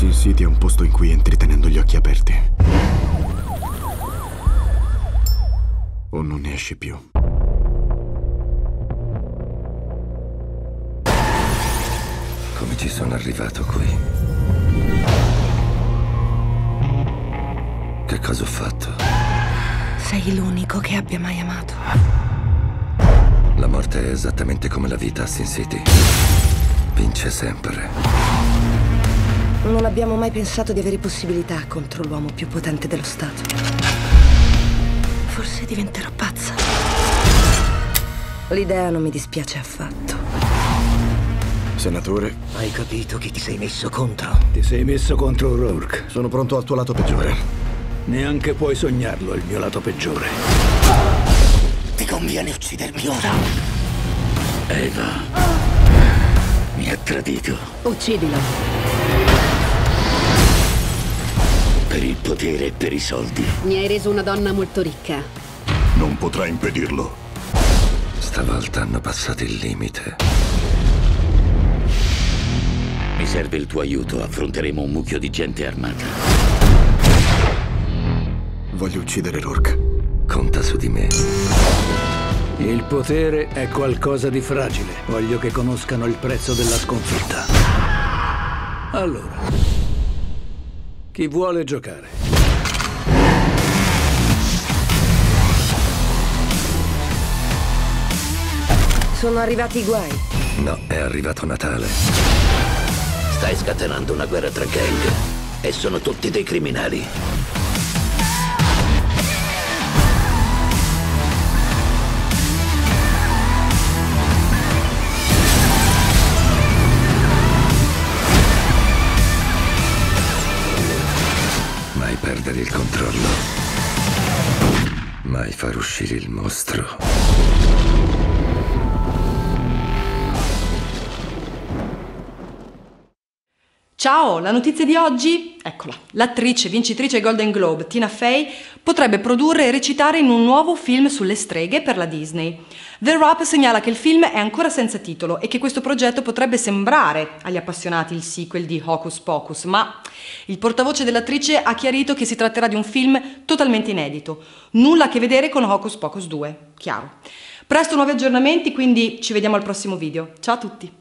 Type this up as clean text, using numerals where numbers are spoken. Si insidia un posto in cui entri tenendo gli occhi aperti. O non ne esci più. Come ci sono arrivato qui? Che cosa ho fatto? Sei l'unico che abbia mai amato. La morte è esattamente come la vita a Sin City. Vince sempre. Non abbiamo mai pensato di avere possibilità contro l'uomo più potente dello Stato. Forse diventerò pazza. L'idea non mi dispiace affatto. Senatore, hai capito che ti sei messo contro? Ti sei messo contro O'Rourke. Sono pronto al tuo lato peggiore. Neanche puoi sognarlo, il mio lato peggiore. Ti conviene uccidermi ora. Eva mi ha tradito. Uccidilo. Per il potere e per i soldi. Mi hai reso una donna molto ricca. Non potrà impedirlo. Stavolta hanno passato il limite. Mi serve il tuo aiuto. Affronteremo un mucchio di gente armata. Voglio uccidere Rourke. Conta su di me. Il potere è qualcosa di fragile. Voglio che conoscano il prezzo della sconfitta. Allora... chi vuole giocare? Sono arrivati i guai. No, è arrivato Natale. Stai scatenando una guerra tra gang e sono tutti dei criminali. Mai perdere il controllo. Mai far uscire il mostro. Ciao, la notizia di oggi? Eccola. L'attrice vincitrice ai Golden Globe, Tina Fey, potrebbe produrre e recitare in un nuovo film sulle streghe per la Disney. The Wrap segnala che il film è ancora senza titolo e che questo progetto potrebbe sembrare agli appassionati il sequel di Hocus Pocus, ma il portavoce dell'attrice ha chiarito che si tratterà di un film totalmente inedito, nulla a che vedere con Hocus Pocus 2, chiaro. Presto nuovi aggiornamenti, quindi ci vediamo al prossimo video. Ciao a tutti!